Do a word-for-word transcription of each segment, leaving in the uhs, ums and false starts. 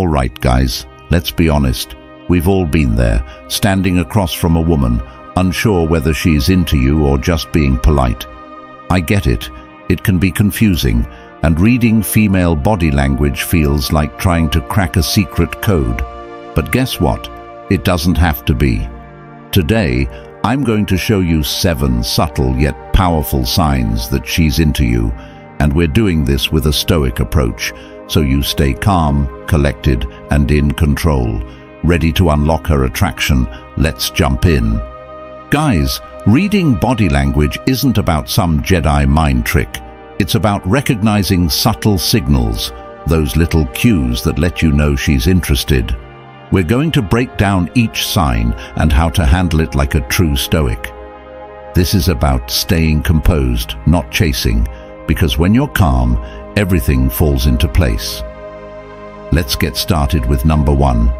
All right, guys, let's be honest. We've all been there, standing across from a woman, unsure whether she's into you or just being polite. I get it. It can be confusing, and reading female body language feels like trying to crack a secret code. But guess what? It doesn't have to be. Today, I'm going to show you seven subtle yet powerful signs that she's into you, and we're doing this with a stoic approach, so you stay calm, collected, and in control. Ready to unlock her attraction, let's jump in. Guys, reading body language isn't about some Jedi mind trick. It's about recognizing subtle signals, those little cues that let you know she's interested. We're going to break down each sign and how to handle it like a true stoic. This is about staying composed, not chasing, because when you're calm, everything falls into place. Let's get started with number one.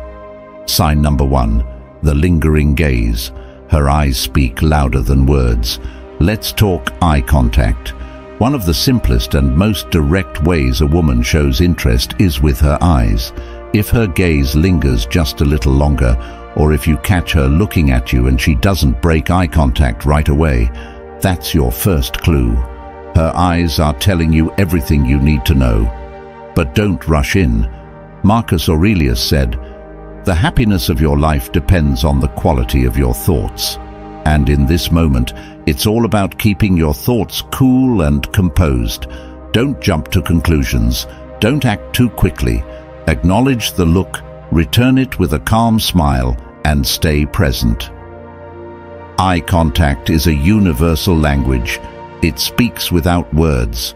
Sign number one, the lingering gaze. Her eyes speak louder than words. Let's talk eye contact. One of the simplest and most direct ways a woman shows interest is with her eyes. If her gaze lingers just a little longer, or if you catch her looking at you and she doesn't break eye contact right away, that's your first clue. Her eyes are telling you everything you need to know. But don't rush in. Marcus Aurelius said, "The happiness of your life depends on the quality of your thoughts." And in this moment, it's all about keeping your thoughts cool and composed. Don't jump to conclusions. Don't act too quickly. Acknowledge the look, return it with a calm smile, and stay present. Eye contact is a universal language. It speaks without words.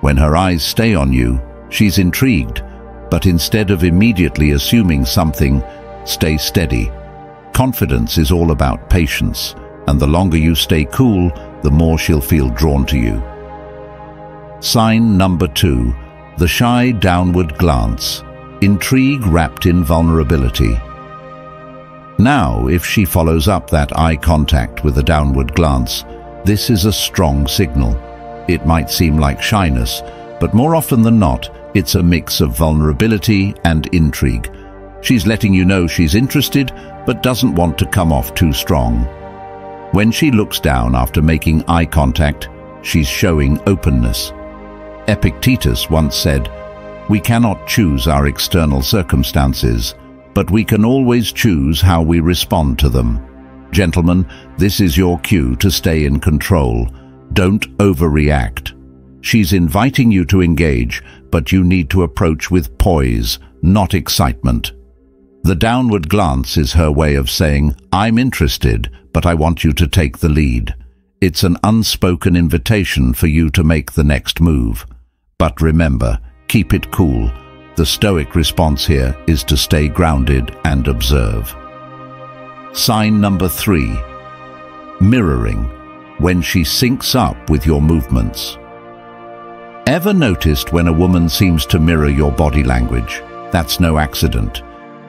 When her eyes stay on you, she's intrigued. But instead of immediately assuming something, stay steady. Confidence is all about patience, and the longer you stay cool, the more she'll feel drawn to you. Sign number two, the shy downward glance, intrigue wrapped in vulnerability. Now, if she follows up that eye contact with a downward glance, this is a strong signal. It might seem like shyness, but more often than not, it's a mix of vulnerability and intrigue. She's letting you know she's interested, but doesn't want to come off too strong. When she looks down after making eye contact, she's showing openness. Epictetus once said, "We cannot choose our external circumstances, but we can always choose how we respond to them." Gentlemen, this is your cue to stay in control. Don't overreact. She's inviting you to engage, but you need to approach with poise, not excitement. The downward glance is her way of saying, "I'm interested, but I want you to take the lead." It's an unspoken invitation for you to make the next move. But remember, keep it cool. The stoic response here is to stay grounded and observe. Sign number three, mirroring, when she syncs up with your movements. Ever noticed when a woman seems to mirror your body language? That's no accident.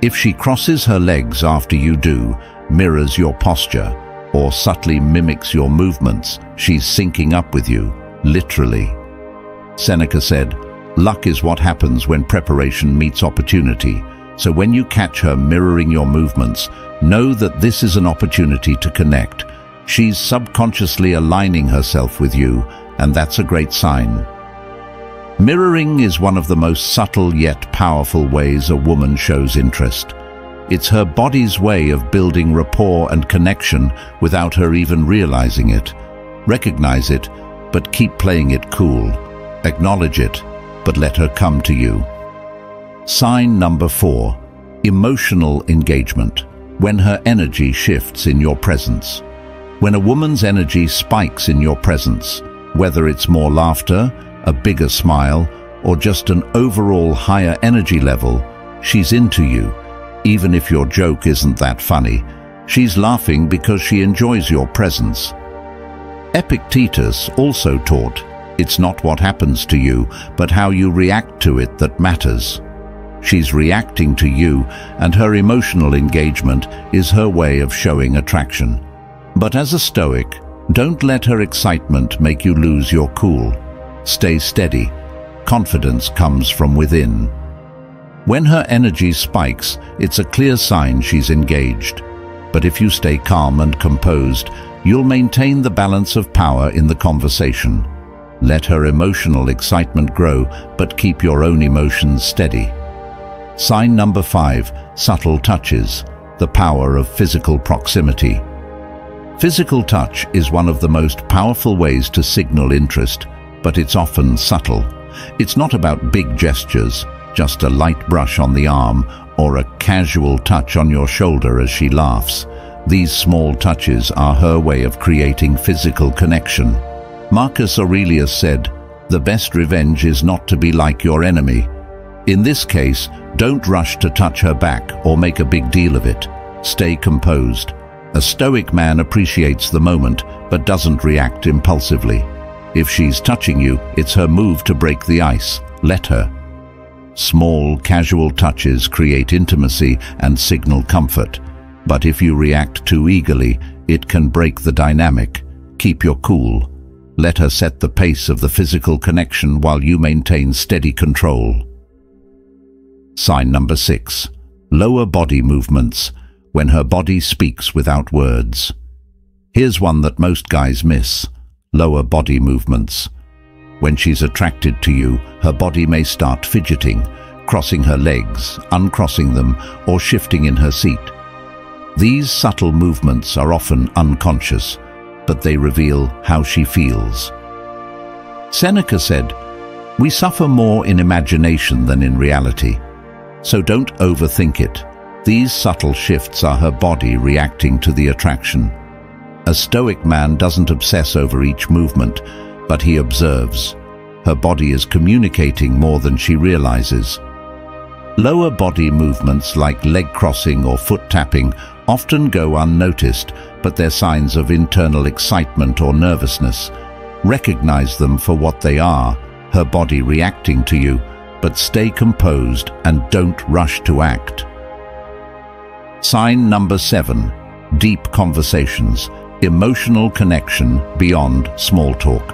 If she crosses her legs after you do, mirrors your posture, or subtly mimics your movements, she's syncing up with you, literally. Seneca said, "Luck is what happens when preparation meets opportunity." So when you catch her mirroring your movements, know that this is an opportunity to connect. She's subconsciously aligning herself with you, and that's a great sign. Mirroring is one of the most subtle yet powerful ways a woman shows interest. It's her body's way of building rapport and connection without her even realizing it. Recognize it, but keep playing it cool. Acknowledge it, but let her come to you. Sign number four, emotional engagement, when her energy shifts in your presence. When a woman's energy spikes in your presence, whether it's more laughter, a bigger smile, or just an overall higher energy level, she's into you, even if your joke isn't that funny. She's laughing because she enjoys your presence. Epictetus also taught, "It's not what happens to you, but how you react to it that matters." She's reacting to you, and her emotional engagement is her way of showing attraction. But as a stoic, don't let her excitement make you lose your cool. Stay steady. Confidence comes from within. When her energy spikes, it's a clear sign she's engaged. But if you stay calm and composed, you'll maintain the balance of power in the conversation. Let her emotional excitement grow, but keep your own emotions steady. Sign number five, subtle touches, the power of physical proximity. Physical touch is one of the most powerful ways to signal interest, but it's often subtle. It's not about big gestures, just a light brush on the arm or a casual touch on your shoulder as she laughs. These small touches are her way of creating physical connection. Marcus Aurelius said, "The best revenge is not to be like your enemy." In this case, don't rush to touch her back or make a big deal of it. Stay composed. A stoic man appreciates the moment but doesn't react impulsively. If she's touching you, it's her move to break the ice. Let her. Small, casual touches create intimacy and signal comfort. But if you react too eagerly, it can break the dynamic. Keep your cool. Let her set the pace of the physical connection while you maintain steady control. Sign number six, lower body movements, when her body speaks without words. Here's one that most guys miss, lower body movements. When she's attracted to you, her body may start fidgeting, crossing her legs, uncrossing them, or shifting in her seat. These subtle movements are often unconscious, but they reveal how she feels. Seneca said, "We suffer more in imagination than in reality." So don't overthink it. These subtle shifts are her body reacting to the attraction. A stoic man doesn't obsess over each movement, but he observes. Her body is communicating more than she realizes. Lower body movements like leg crossing or foot tapping often go unnoticed, but they're signs of internal excitement or nervousness. Recognize them for what they are, her body reacting to you, but stay composed and don't rush to act. Sign number seven, deep conversations, emotional connection beyond small talk.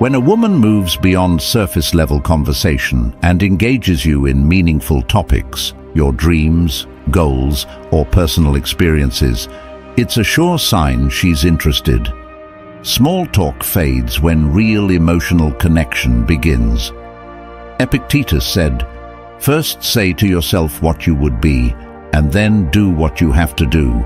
When a woman moves beyond surface-level conversation and engages you in meaningful topics, your dreams, goals, or personal experiences, it's a sure sign she's interested. Small talk fades when real emotional connection begins. Epictetus said, "First say to yourself what you would be, and then do what you have to do."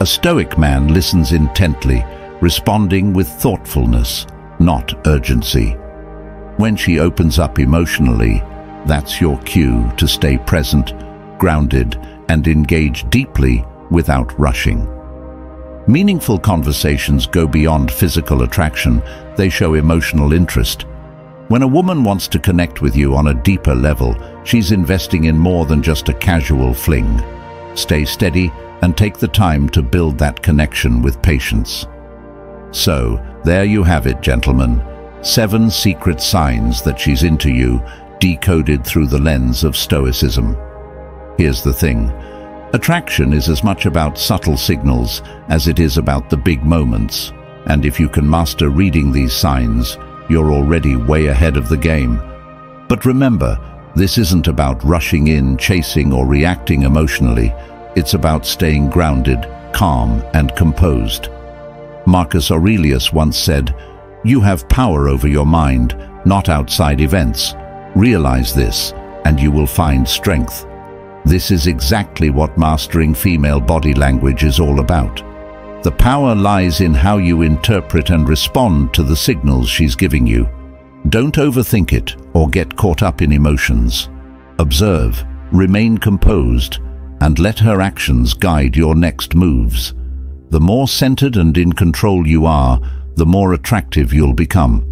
A stoic man listens intently, responding with thoughtfulness, not urgency. When she opens up emotionally, that's your cue to stay present, grounded, and engage deeply without rushing. Meaningful conversations go beyond physical attraction, they show emotional interest. When a woman wants to connect with you on a deeper level, she's investing in more than just a casual fling. Stay steady and take the time to build that connection with patience. So, there you have it, gentlemen. Seven secret signs that she's into you, decoded through the lens of Stoicism. Here's the thing. Attraction is as much about subtle signals as it is about the big moments. And if you can master reading these signs, you're already way ahead of the game. But remember, this isn't about rushing in, chasing, or reacting emotionally. It's about staying grounded, calm, and composed. Marcus Aurelius once said, "You have power over your mind, not outside events. Realize this, and you will find strength." This is exactly what mastering female body language is all about. The power lies in how you interpret and respond to the signals she's giving you. Don't overthink it or get caught up in emotions. Observe, remain composed, and let her actions guide your next moves. The more centered and in control you are, the more attractive you'll become.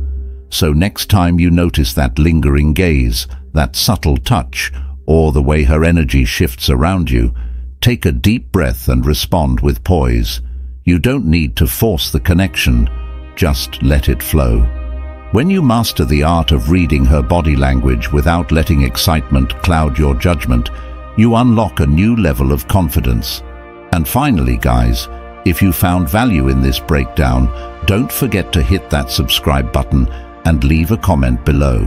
So next time you notice that lingering gaze, that subtle touch, or the way her energy shifts around you, take a deep breath and respond with poise. You don't need to force the connection, just let it flow. When you master the art of reading her body language without letting excitement cloud your judgment, you unlock a new level of confidence. And finally, guys, if you found value in this breakdown, don't forget to hit that subscribe button and leave a comment below.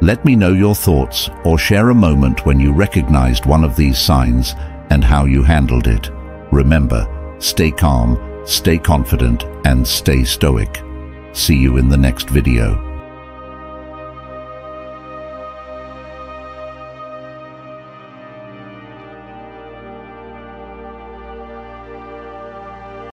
Let me know your thoughts or share a moment when you recognized one of these signs and how you handled it. Remember, stay calm, stay confident, and stay stoic. See you in the next video.